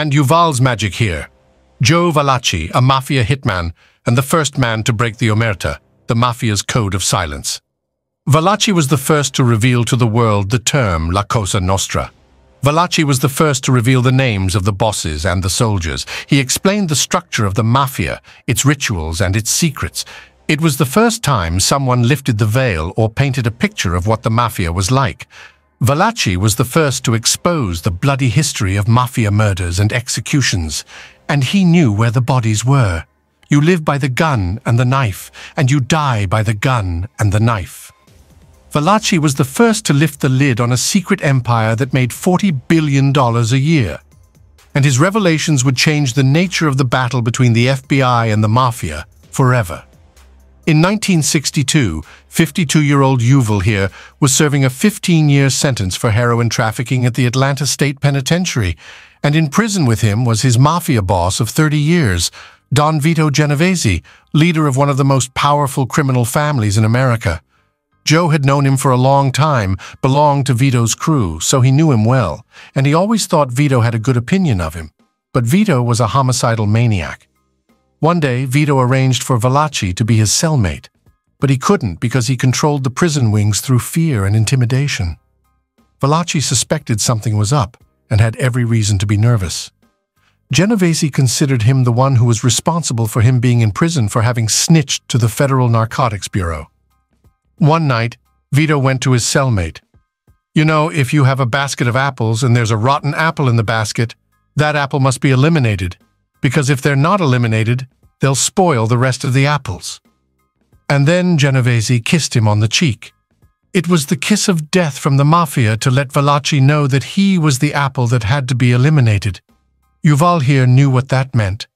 And Yuval's magic here. Joe Valachi, a mafia hitman, and the first man to break the omerta, the mafia's code of silence. Valachi was the first to reveal to the world the term La Cosa Nostra. Valachi was the first to reveal the names of the bosses and the soldiers. He explained the structure of the mafia, its rituals and its secrets. It was the first time someone lifted the veil or painted a picture of what the mafia was like. Valachi was the first to expose the bloody history of mafia murders and executions, and he knew where the bodies were. You live by the gun and the knife, and you die by the gun and the knife. Valachi was the first to lift the lid on a secret empire that made $40 billion a year. And his revelations would change the nature of the battle between the FBI and the mafia forever. In 1962, 52-year-old Yuval here was serving a 15-year sentence for heroin trafficking at the Atlanta State Penitentiary, and in prison with him was his mafia boss of 30 years, Don Vito Genovese, leader of one of the most powerful criminal families in America. Joe had known him for a long time, belonged to Vito's crew, so he knew him well, and he always thought Vito had a good opinion of him. But Vito was a homicidal maniac. One day, Vito arranged for Valachi to be his cellmate, but he couldn't because he controlled the prison wings through fear and intimidation. Valachi suspected something was up and had every reason to be nervous. Genovese considered him the one who was responsible for him being in prison for having snitched to the Federal Narcotics Bureau. One night, Vito went to his cellmate. "You know, if you have a basket of apples and there's a rotten apple in the basket, that apple must be eliminated, because if they're not eliminated, they'll spoil the rest of the apples." And then Genovese kissed him on the cheek. It was the kiss of death from the mafia to let Valachi know that he was the apple that had to be eliminated. Yuval here knew what that meant.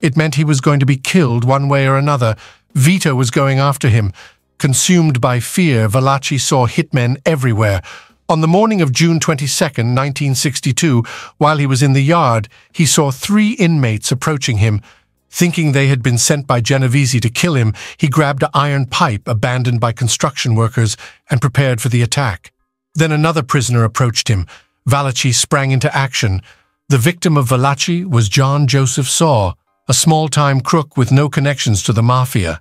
It meant he was going to be killed one way or another. Vito was going after him. Consumed by fear, Valachi saw hitmen everywhere. On the morning of June 22, 1962, while he was in the yard, he saw three inmates approaching him. Thinking they had been sent by Genovese to kill him, he grabbed an iron pipe abandoned by construction workers and prepared for the attack. Then another prisoner approached him. Valachi sprang into action. The victim of Valachi was John Joseph Saw, a small-time crook with no connections to the mafia.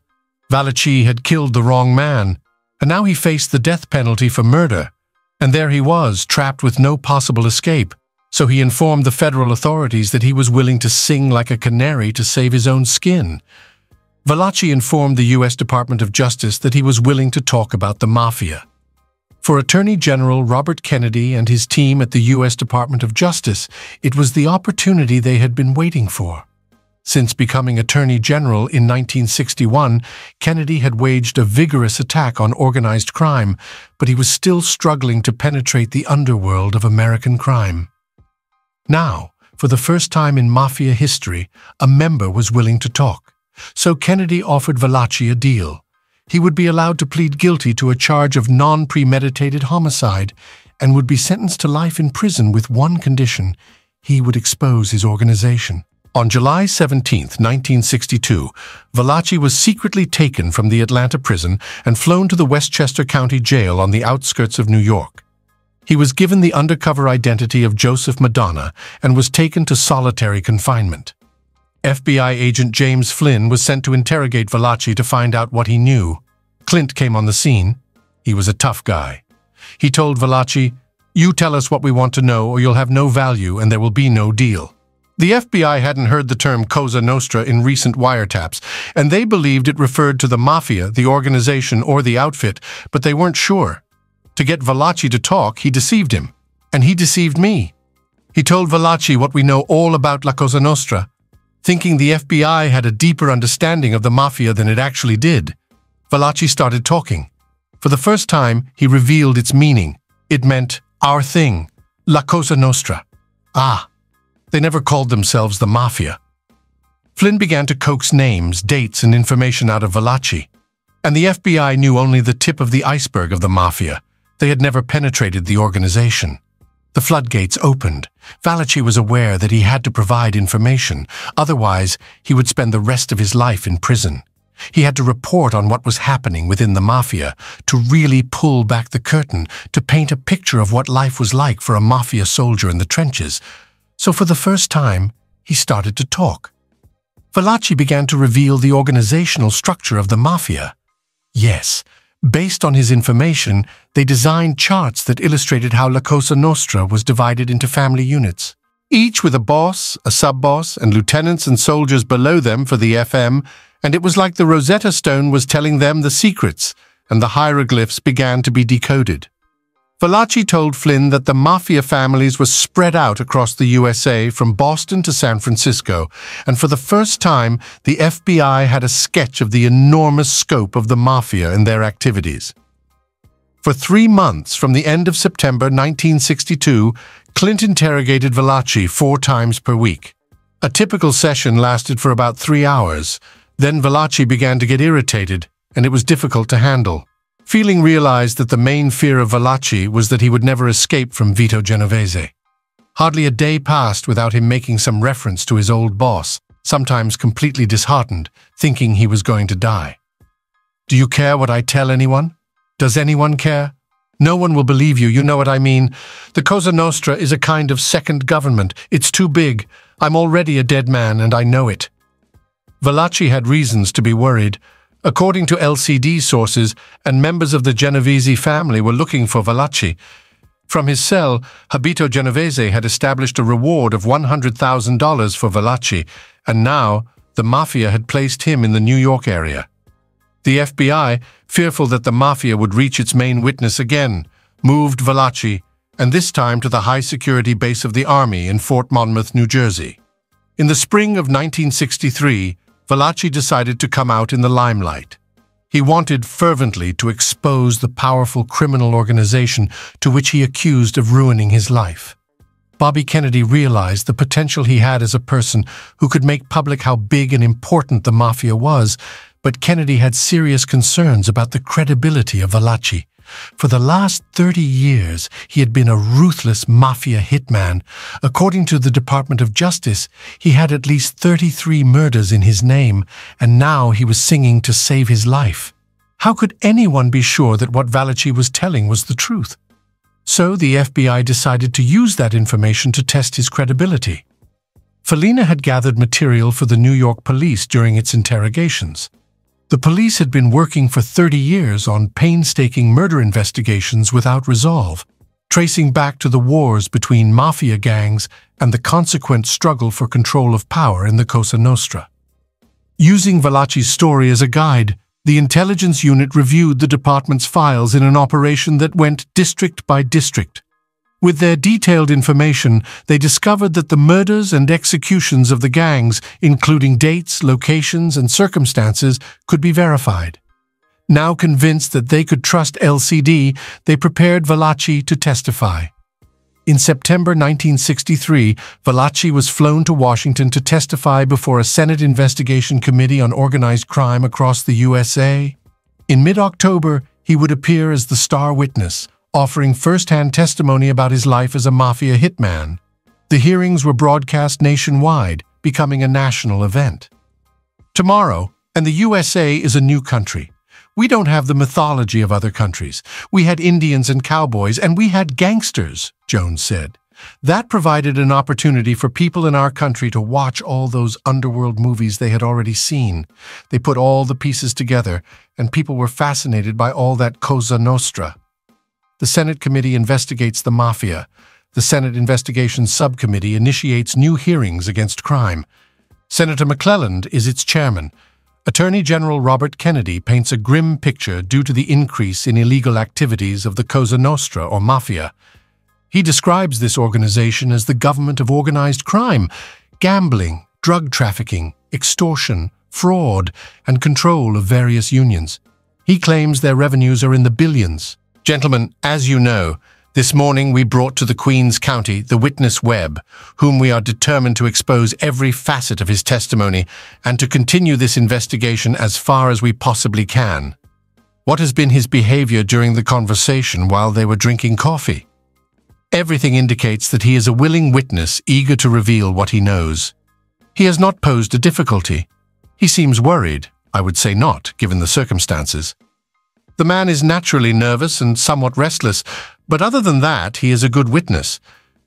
Valachi had killed the wrong man, and now he faced the death penalty for murder. And there he was, trapped with no possible escape, so he informed the federal authorities that he was willing to sing like a canary to save his own skin. Valachi informed the U.S. Department of Justice that he was willing to talk about the mafia. For Attorney General Robert Kennedy and his team at the U.S. Department of Justice, it was the opportunity they had been waiting for. Since becoming Attorney General in 1961, Kennedy had waged a vigorous attack on organized crime, but he was still struggling to penetrate the underworld of American crime. Now, for the first time in mafia history, a member was willing to talk. So Kennedy offered Valachi a deal. He would be allowed to plead guilty to a charge of non-premeditated homicide and would be sentenced to life in prison with one condition: he would expose his organization. On July 17, 1962, Valachi was secretly taken from the Atlanta prison and flown to the Westchester County Jail on the outskirts of New York. He was given the undercover identity of Joseph Madonna and was taken to solitary confinement. FBI agent James Flynn was sent to interrogate Valachi to find out what he knew. Clint came on the scene. He was a tough guy. He told Valachi, "You tell us what we want to know or you'll have no value and there will be no deal." The FBI hadn't heard the term Cosa Nostra in recent wiretaps, and they believed it referred to the mafia, the organization, or the outfit, but they weren't sure. To get Valachi to talk, he deceived him, and he deceived me. He told Valachi what we know all about La Cosa Nostra, thinking the FBI had a deeper understanding of the mafia than it actually did. Valachi started talking. For the first time, he revealed its meaning. It meant our thing, La Cosa Nostra. Ah. They never called themselves the mafia. Flynn began to coax names, dates, and information out of Valachi, and the FBI knew only the tip of the iceberg of the mafia. They had never penetrated the organization. The floodgates opened. Valachi was aware that he had to provide information, otherwise he would spend the rest of his life in prison. He had to report on what was happening within the mafia, to really pull back the curtain, to paint a picture of what life was like for a mafia soldier in the trenches. So for the first time, he started to talk. Valachi began to reveal the organizational structure of the mafia. Yes, based on his information, they designed charts that illustrated how La Cosa Nostra was divided into family units, each with a boss, a sub-boss, and lieutenants and soldiers below them for the FM, and it was like the Rosetta Stone was telling them the secrets, and the hieroglyphs began to be decoded. Valachi told Flynn that the mafia families were spread out across the USA from Boston to San Francisco, and for the first time, the FBI had a sketch of the enormous scope of the mafia and their activities. For 3 months, from the end of September 1962, Clint interrogated Valachi 4 times per week. A typical session lasted for about 3 hours. Then Valachi began to get irritated, and it was difficult to handle. Feeling realized that the main fear of Valachi was that he would never escape from Vito Genovese. Hardly a day passed without him making some reference to his old boss, sometimes completely disheartened, thinking he was going to die. "Do you care what I tell anyone? Does anyone care? No one will believe you, you know what I mean. The Cosa Nostra is a kind of second government. It's too big. I'm already a dead man, and I know it." Valachi had reasons to be worried. According to LCD sources, and members of the Genovese family were looking for Valachi. From his cell, Vito Genovese had established a reward of $100,000 for Valachi, and now the mafia had placed him in the New York area. The FBI, fearful that the mafia would reach its main witness again, moved Valachi, and this time to the high-security base of the Army in Fort Monmouth, New Jersey. In the spring of 1963, Valachi decided to come out in the limelight. He wanted fervently to expose the powerful criminal organization to which he accused of ruining his life. Bobby Kennedy realized the potential he had as a person who could make public how big and important the mafia was, but Kennedy had serious concerns about the credibility of Valachi. For the last 30 years, he had been a ruthless mafia hitman. According to the Department of Justice, he had at least 33 murders in his name, and now he was singing to save his life. How could anyone be sure that what Valachi was telling was the truth? So the FBI decided to use that information to test his credibility. Felina had gathered material for the New York police during its interrogations. The police had been working for 30 years on painstaking murder investigations without resolve, tracing back to the wars between mafia gangs and the consequent struggle for control of power in the Cosa Nostra. Using Valachi's story as a guide, the intelligence unit reviewed the department's files in an operation that went district by district. With their detailed information, they discovered that the murders and executions of the gangs, including dates, locations, and circumstances, could be verified. Now convinced that they could trust LCD, they prepared Valachi to testify. In September 1963, Valachi was flown to Washington to testify before a Senate Investigation Committee on Organized Crime across the USA. In mid-October, he would appear as the star witness, offering first-hand testimony about his life as a mafia hitman. The hearings were broadcast nationwide, becoming a national event. Tomorrow, and the USA is a new country. We don't have the mythology of other countries. We had Indians and cowboys, and we had gangsters, Jones said. That provided an opportunity for people in our country to watch all those underworld movies they had already seen. They put all the pieces together, and people were fascinated by all that Cosa Nostra. The Senate Committee investigates the mafia. The Senate Investigation Subcommittee initiates new hearings against crime. Senator McClelland is its chairman. Attorney General Robert Kennedy paints a grim picture due to the increase in illegal activities of the Cosa Nostra or mafia. He describes this organization as the government of organized crime, gambling, drug trafficking, extortion, fraud, and control of various unions. He claims their revenues are in the billions. Gentlemen, as you know, this morning we brought to the Queen's County the witness Webb, whom we are determined to expose every facet of his testimony and to continue this investigation as far as we possibly can. What has been his behavior during the conversation while they were drinking coffee? Everything indicates that he is a willing witness, eager to reveal what he knows. He has not posed a difficulty. He seems worried. I would say not, given the circumstances. The man is naturally nervous and somewhat restless, but other than that, he is a good witness.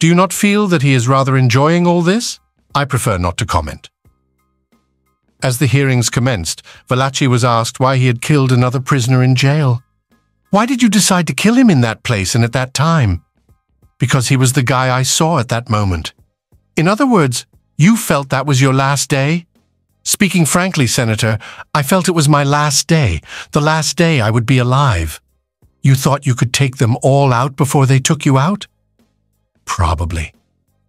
Do you not feel that he is rather enjoying all this? I prefer not to comment." As the hearings commenced, Valachi was asked why he had killed another prisoner in jail. "Why did you decide to kill him in that place and at that time?" "Because he was the guy I saw at that moment." "In other words, you felt that was your last day?" "Speaking frankly, Senator, I felt it was my last day, the last day I would be alive." "You thought you could take them all out before they took you out?" "Probably.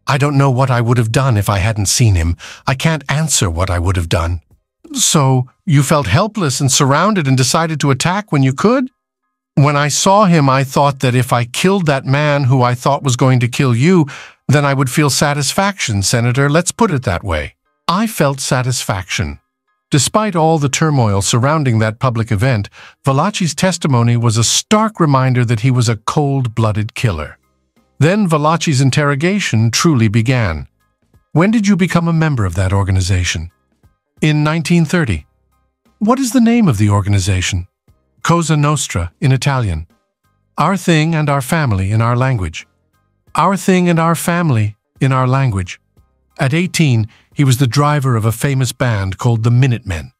I don't know what I would have done if I hadn't seen him. I can't answer what I would have done." "So, you felt helpless and surrounded and decided to attack when you could?" "When I saw him, I thought that if I killed that man who I thought was going to kill you, then I would feel satisfaction, Senator. Let's put it that way. I felt satisfaction." Despite all the turmoil surrounding that public event, Valachi's testimony was a stark reminder that he was a cold-blooded killer. Then Valachi's interrogation truly began. "When did you become a member of that organization?" "In 1930. "What is the name of the organization?" "Cosa Nostra in Italian. Our thing and our family in our language. Our thing and our family in our language. At 18, he was the driver of a famous band called the Minutemen.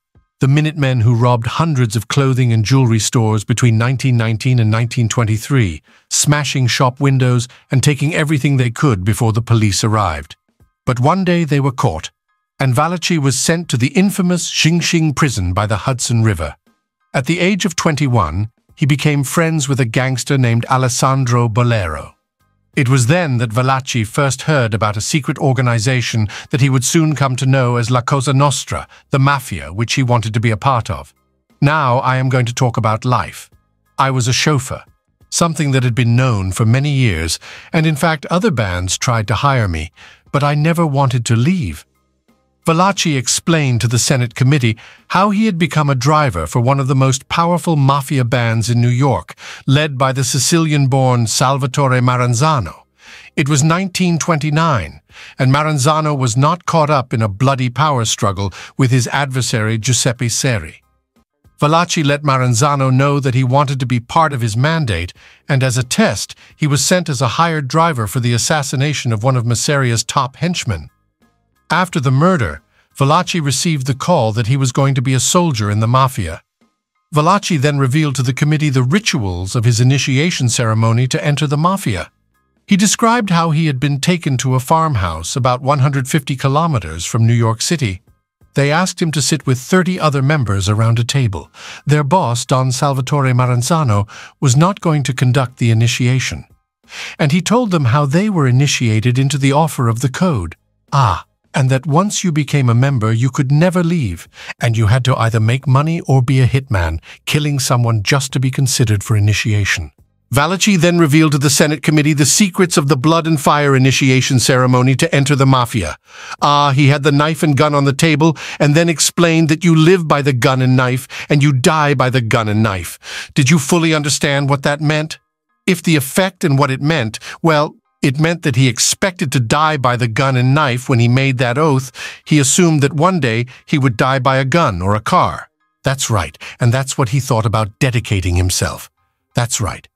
The Minutemen who robbed hundreds of clothing and jewelry stores between 1919 and 1923, smashing shop windows and taking everything they could before the police arrived. But one day they were caught, and Valachi was sent to the infamous Xingxing prison by the Hudson River. At the age of 21, he became friends with a gangster named Alessandro Bolero. It was then that Valachi first heard about a secret organization that he would soon come to know as La Cosa Nostra, the mafia, which he wanted to be a part of. Now I am going to talk about life. I was a chauffeur, something that had been known for many years, and in fact other bands tried to hire me, but I never wanted to leave." Valachi explained to the Senate committee how he had become a driver for one of the most powerful mafia bands in New York, led by the Sicilian-born Salvatore Maranzano. It was 1929, and Maranzano was not caught up in a bloody power struggle with his adversary Giuseppe Seri. Valachi let Maranzano know that he wanted to be part of his mandate, and as a test, he was sent as a hired driver for the assassination of one of Masseria's top henchmen. After the murder, Valachi received the call that he was going to be a soldier in the mafia. Valachi then revealed to the committee the rituals of his initiation ceremony to enter the mafia. He described how he had been taken to a farmhouse about 150 kilometers from New York City. They asked him to sit with 30 other members around a table. Their boss, Don Salvatore Maranzano, was not going to conduct the initiation. And he told them how they were initiated into the offer of the code. And that once you became a member, you could never leave, and you had to either make money or be a hitman, killing someone just to be considered for initiation. Valachi then revealed to the Senate committee the secrets of the blood and fire initiation ceremony to enter the mafia. He had the knife and gun on the table, and then explained that you live by the gun and knife, and you die by the gun and knife. Did you fully understand what that meant? If the effect and what it meant, well, it meant that he expected to die by the gun and knife when he made that oath. He assumed that one day he would die by a gun or a car. That's right, and that's what he thought about dedicating himself. That's right.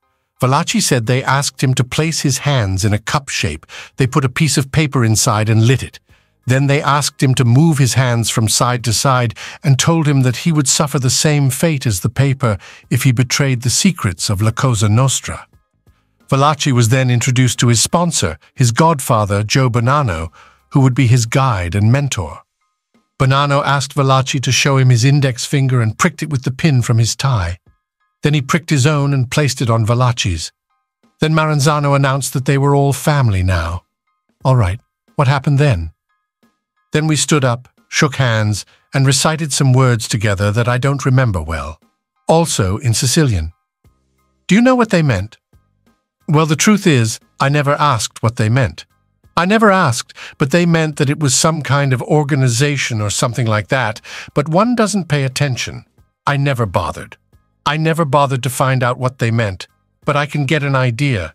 Valachi said they asked him to place his hands in a cup shape. They put a piece of paper inside and lit it. Then they asked him to move his hands from side to side and told him that he would suffer the same fate as the paper if he betrayed the secrets of La Cosa Nostra. Valachi was then introduced to his sponsor, his godfather, Joe Bonanno, who would be his guide and mentor. Bonanno asked Valachi to show him his index finger and pricked it with the pin from his tie. Then he pricked his own and placed it on Valachi's. Then Maranzano announced that they were all family now. All right, what happened then? Then we stood up, shook hands, and recited some words together that I don't remember well, also in Sicilian. Do you know what they meant? Well, the truth is, I never asked what they meant. I never asked, but they meant that it was some kind of organization or something like that, but one doesn't pay attention. I never bothered. I never bothered to find out what they meant, but I can get an idea.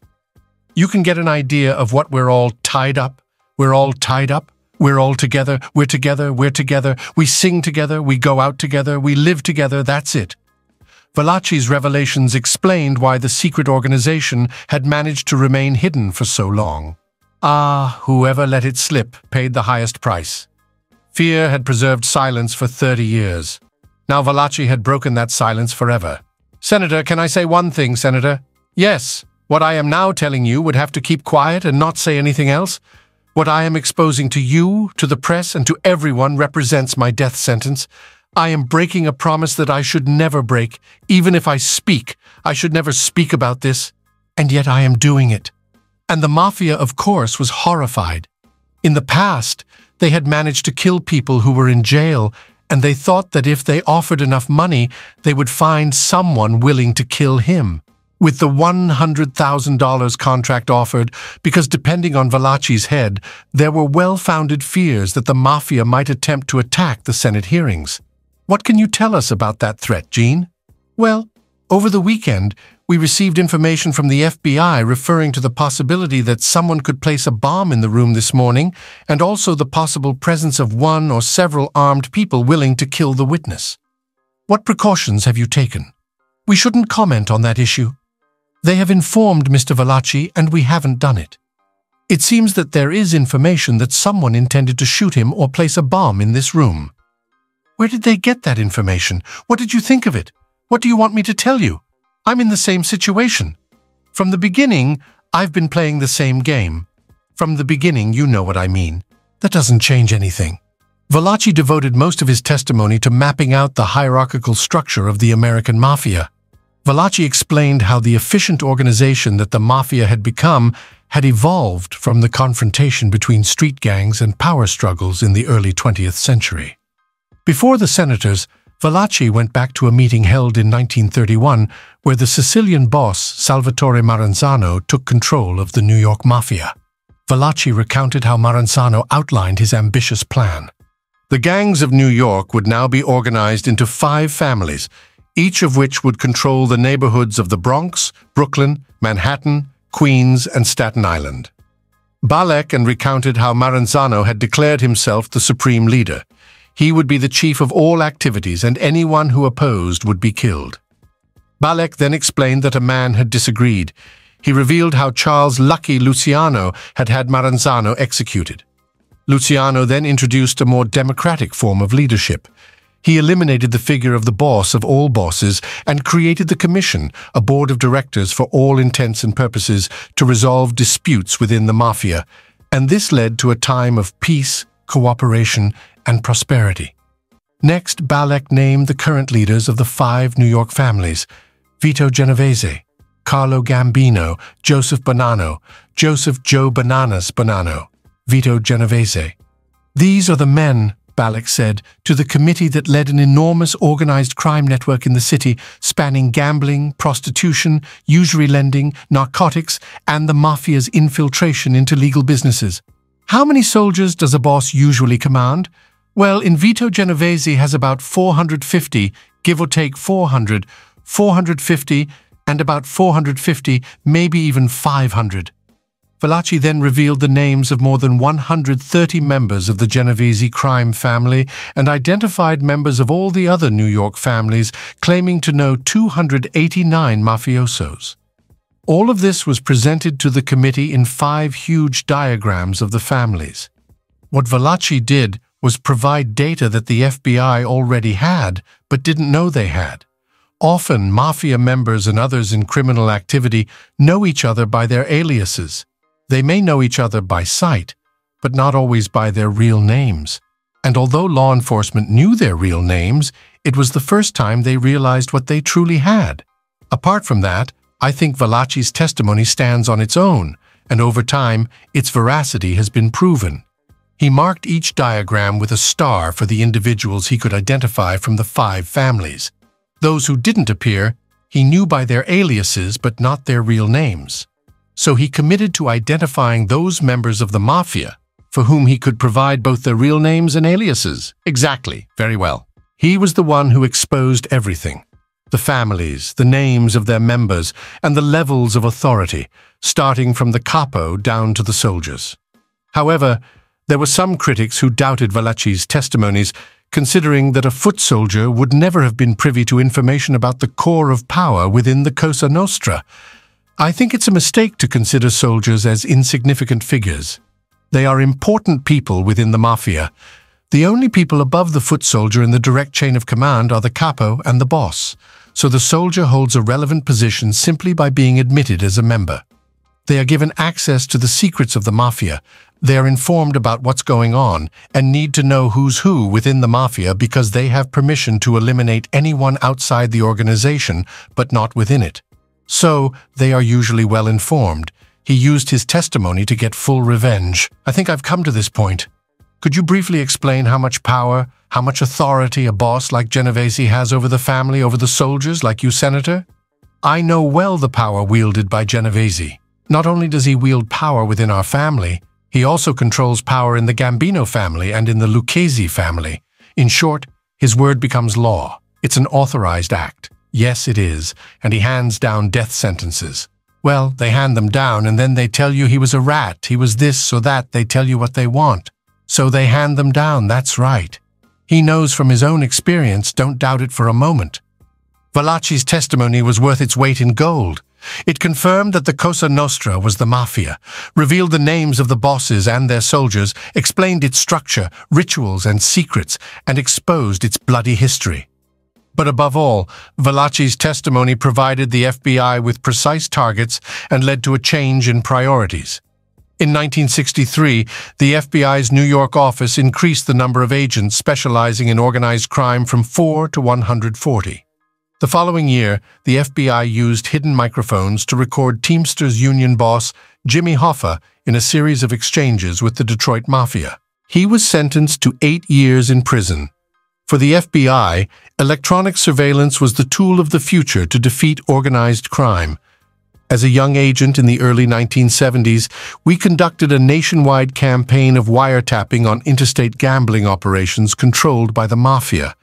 You can get an idea of what we're all tied up. We're all tied up. We're all together. We're together. We're together. We sing together. We go out together. We live together. That's it. Valachi's revelations explained why the secret organization had managed to remain hidden for so long. Ah, whoever let it slip paid the highest price. Fear had preserved silence for 30 years. Now Valachi had broken that silence forever. Senator, can I say one thing, Senator? Yes. What I am now telling you would have to keep quiet and not say anything else. What I am exposing to you, to the press, and to everyone represents my death sentence. I am breaking a promise that I should never break, even if I speak. I should never speak about this, and yet I am doing it. And the mafia, of course, was horrified. In the past, they had managed to kill people who were in jail, and they thought that if they offered enough money, they would find someone willing to kill him. With the $100,000 contract offered, because depending on Valachi's head, there were well-founded fears that the mafia might attempt to attack the Senate hearings. What can you tell us about that threat, Gene? Well, over the weekend, we received information from the FBI referring to the possibility that someone could place a bomb in the room this morning, and also the possible presence of one or several armed people willing to kill the witness. What precautions have you taken? We shouldn't comment on that issue. They have informed Mr. Valachi, and we haven't done it. It seems that there is information that someone intended to shoot him or place a bomb in this room. Where did they get that information? What did you think of it? What do you want me to tell you? I'm in the same situation. From the beginning, I've been playing the same game. From the beginning, you know what I mean. That doesn't change anything. Valachi devoted most of his testimony to mapping out the hierarchical structure of the American mafia. Valachi explained how the efficient organization that the mafia had become had evolved from the confrontation between street gangs and power struggles in the early 20th century. Before the senators, Valachi went back to a meeting held in 1931 where the Sicilian boss Salvatore Maranzano took control of the New York mafia. Valachi recounted how Maranzano outlined his ambitious plan. The gangs of New York would now be organized into 5 families, each of which would control the neighborhoods of the Bronx, Brooklyn, Manhattan, Queens, and Staten Island. Valachi recounted how Maranzano had declared himself the supreme leader. He would be the chief of all activities, and anyone who opposed would be killed. Valachi then explained that a man had disagreed. He revealed how Charles Lucky Luciano had had Maranzano executed. Luciano then introduced a more democratic form of leadership. He eliminated the figure of the boss of all bosses and created the commission, a board of directors for all intents and purposes, to resolve disputes within the mafia, and this led to a time of peace, cooperation, and prosperity. Next, Valachi named the current leaders of the 5 New York families: Vito Genovese, Carlo Gambino, Joseph Bonanno, Joseph Joe Bananas Bonanno, Vito Genovese. These are the men, Valachi said, to the committee that led an enormous organized crime network in the city, spanning gambling, prostitution, usury lending, narcotics, and the mafia's infiltration into legal businesses. How many soldiers does a boss usually command? Well, Vito Genovese has about 450, give or take 400, 450, and about 450, maybe even 500. Valachi then revealed the names of more than 130 members of the Genovese crime family and identified members of all the other New York families, claiming to know 289 mafiosos. All of this was presented to the committee in 5 huge diagrams of the families. What Valachi did was provide data that the FBI already had but didn't know they had. Often, mafia members and others in criminal activity know each other by their aliases. They may know each other by sight, but not always by their real names. And although law enforcement knew their real names, it was the first time they realized what they truly had. Apart from that, I think Valachi's testimony stands on its own, and over time, its veracity has been proven. He marked each diagram with a star for the individuals he could identify from the 5 families. Those who didn't appear, he knew by their aliases but not their real names. So he committed to identifying those members of the mafia for whom he could provide both their real names and aliases. Exactly. Very well. He was the one who exposed everything: the families, the names of their members, and the levels of authority, starting from the capo down to the soldiers. However, there were some critics who doubted Valachi's testimonies, considering that a foot soldier would never have been privy to information about the core of power within the Cosa Nostra. I think it's a mistake to consider soldiers as insignificant figures. They are important people within the mafia. The only people above the foot soldier in the direct chain of command are the capo and the boss, so the soldier holds a relevant position simply by being admitted as a member. They are given access to the secrets of the mafia. They are informed about what's going on and need to know who's who within the mafia because they have permission to eliminate anyone outside the organization but not within it. So they are usually well informed. He used his testimony to get full revenge. I think I've come to this point. Could you briefly explain how much power, how much authority a boss like Genovese has over the family, over the soldiers like you, Senator? I know well the power wielded by Genovese. Not only does he wield power within our family, he also controls power in the Gambino family and in the Lucchese family. In short, his word becomes law. It's an authorized act. Yes, it is. And he hands down death sentences. Well, they hand them down and then they tell you he was a rat, he was this or that, they tell you what they want. So they hand them down, that's right. He knows from his own experience, don't doubt it for a moment. Valachi's testimony was worth its weight in gold. It confirmed that the Cosa Nostra was the mafia, revealed the names of the bosses and their soldiers, explained its structure, rituals and secrets, and exposed its bloody history. But above all, Valachi's testimony provided the FBI with precise targets and led to a change in priorities. In 1963, the FBI's New York office increased the number of agents specializing in organized crime from 4 to 140. The following year, the FBI used hidden microphones to record Teamsters Union boss Jimmy Hoffa in a series of exchanges with the Detroit Mafia. He was sentenced to 8 years in prison. For the FBI, electronic surveillance was the tool of the future to defeat organized crime. As a young agent in the early 1970s, we conducted a nationwide campaign of wiretapping on interstate gambling operations controlled by the mafia.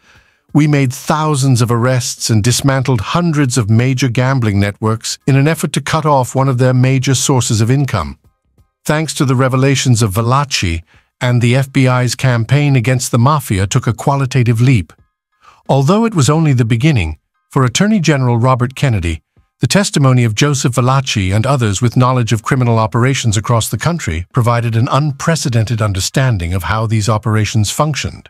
We made thousands of arrests and dismantled hundreds of major gambling networks in an effort to cut off one of their major sources of income. Thanks to the revelations of Valachi, and the FBI's campaign against the mafia took a qualitative leap. Although it was only the beginning, for Attorney General Robert Kennedy, the testimony of Joseph Valachi and others with knowledge of criminal operations across the country provided an unprecedented understanding of how these operations functioned.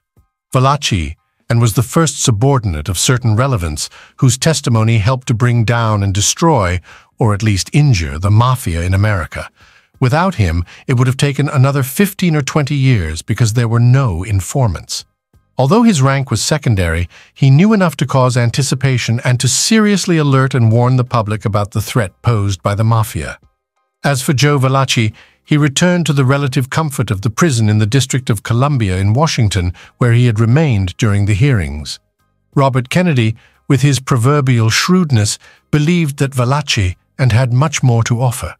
Valachi, and was the first subordinate of certain relevance, whose testimony helped to bring down and destroy, or at least injure, the mafia in America. Without him, it would have taken another 15 or 20 years because there were no informants. Although his rank was secondary, he knew enough to cause anticipation and to seriously alert and warn the public about the threat posed by the mafia. As for Joe Valachi, he returned to the relative comfort of the prison in the District of Columbia in Washington, where he had remained during the hearings. Robert Kennedy, with his proverbial shrewdness, believed that Valachi and had much more to offer.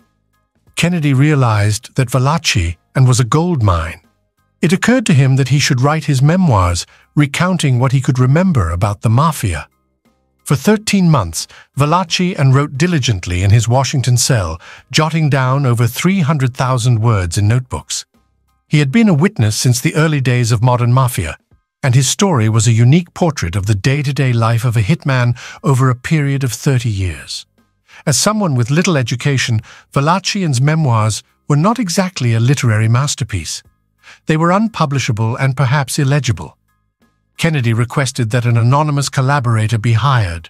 Kennedy realized that Valachi and was a gold mine. It occurred to him that he should write his memoirs, recounting what he could remember about the mafia. For 13 months, Valachi and wrote diligently in his Washington cell, jotting down over 300,000 words in notebooks. He had been a witness since the early days of modern mafia, and his story was a unique portrait of the day-to-day life of a hitman over a period of 30 years. As someone with little education, Valachian's memoirs were not exactly a literary masterpiece. They were unpublishable and perhaps illegible. Kennedy requested that an anonymous collaborator be hired.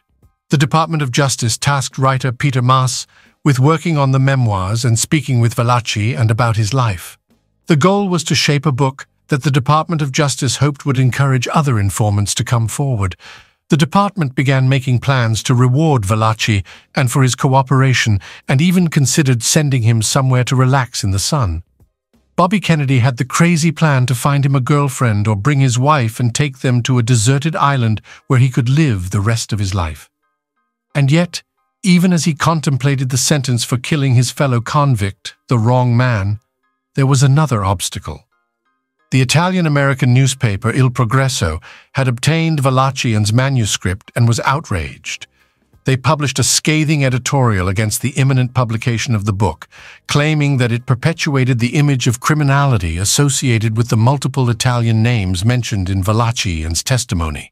The Department of Justice tasked writer Peter Maas with working on the memoirs and speaking with Valachi and about his life. The goal was to shape a book that the Department of Justice hoped would encourage other informants to come forward. The department began making plans to reward Valachi and for his cooperation, and even considered sending him somewhere to relax in the sun. Bobby Kennedy had the crazy plan to find him a girlfriend or bring his wife and take them to a deserted island where he could live the rest of his life. And yet, even as he contemplated the sentence for killing his fellow convict, the wrong man, there was another obstacle. The Italian-American newspaper Il Progresso had obtained Valachian's manuscript and was outraged. They published a scathing editorial against the imminent publication of the book, claiming that it perpetuated the image of criminality associated with the multiple Italian names mentioned in Valachian's testimony.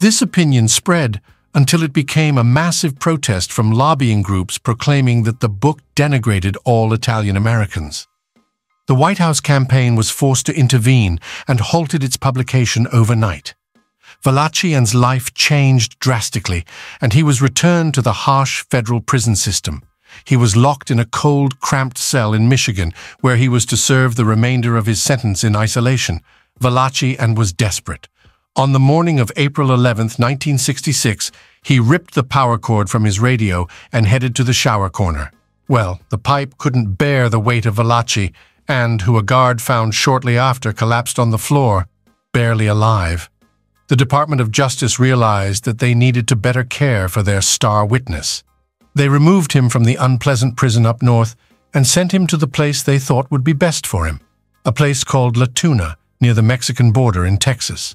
This opinion spread, until it became a massive protest from lobbying groups proclaiming that the book denigrated all Italian Americans. The White House campaign was forced to intervene and halted its publication overnight. Valachian's life changed drastically, and he was returned to the harsh federal prison system. He was locked in a cold, cramped cell in Michigan, where he was to serve the remainder of his sentence in isolation. Valachi was desperate. On the morning of April 11, 1966, he ripped the power cord from his radio and headed to the shower corner. Well, the pipe couldn't bear the weight of Valachi, and, who a guard found shortly after, collapsed on the floor, barely alive. The Department of Justice realized that they needed to better care for their star witness. They removed him from the unpleasant prison up north and sent him to the place they thought would be best for him, a place called La Tuna, near the Mexican border in Texas.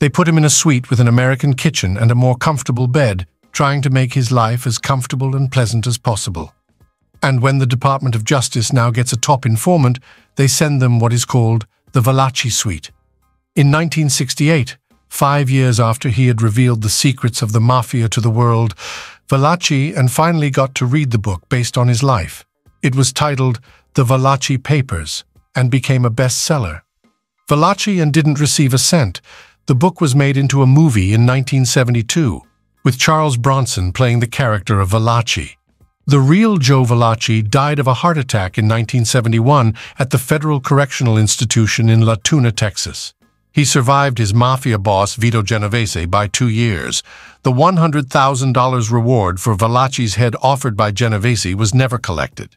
They put him in a suite with an American kitchen and a more comfortable bed, trying to make his life as comfortable and pleasant as possible. And when the Department of Justice now gets a top informant, they send them what is called the Valachi Suite. In 1968, 5 years after he had revealed the secrets of the mafia to the world, Valachi finally got to read the book based on his life. It was titled The Valachi Papers and became a bestseller. Valachi didn't receive a cent. The book was made into a movie in 1972, with Charles Bronson playing the character of Valachi. The real Joe Valachi died of a heart attack in 1971 at the Federal Correctional Institution in La Tuna, Texas. He survived his mafia boss, Vito Genovese, by 2 years. The $100,000 reward for Valachi's head offered by Genovese was never collected.